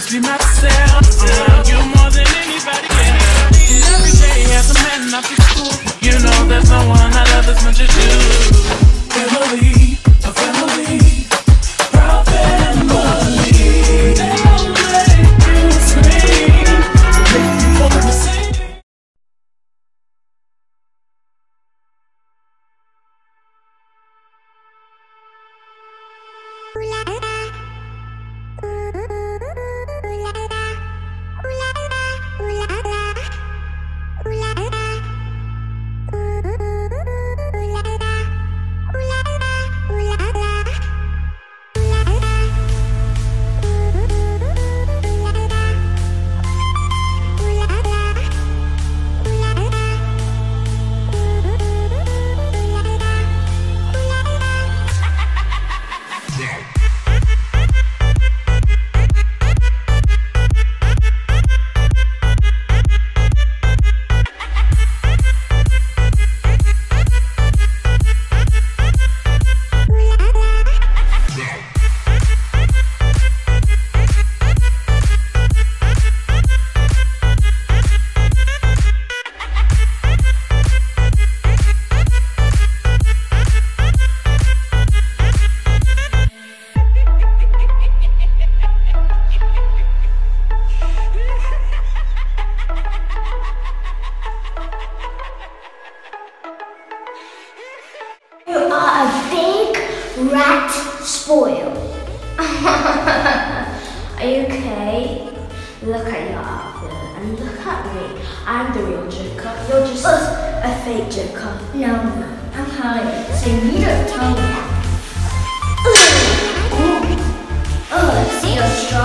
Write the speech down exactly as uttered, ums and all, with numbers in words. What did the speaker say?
just be myself. Uh, you more than anybody can. And every day as a man I feel cool. You know there's no one I love as much as you. Family, a family, proud family. They'll make you scream. People to sing. Rat spoil. Are you okay? Look at your outfit and look at me. I'm the real Joker. You're just uh, a fake Joker. No, I'm Harley. So you don't tell me that. Oh, see your strong.